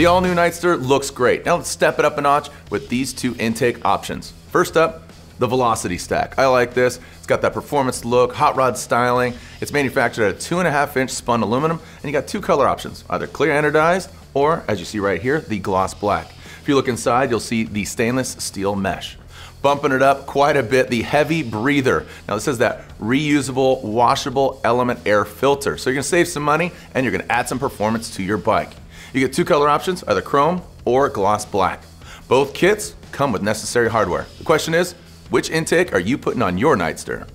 The all-new Nightster looks great. Now let's step it up a notch with these two intake options. First up, the Velocity Stack. I like this. It's got that performance look, hot rod styling. It's manufactured out of 2.5-inch spun aluminum, and you got two color options, either clear anodized or, as you see right here, the gloss black. If you look inside, you'll see the stainless steel mesh. Bumping it up quite a bit, the Heavy Breather. Now this is that reusable, washable element air filter. So you're gonna save some money and you're gonna add some performance to your bike. You get two color options, either chrome or gloss black. Both kits come with necessary hardware. The question is, which intake are you putting on your Nightster?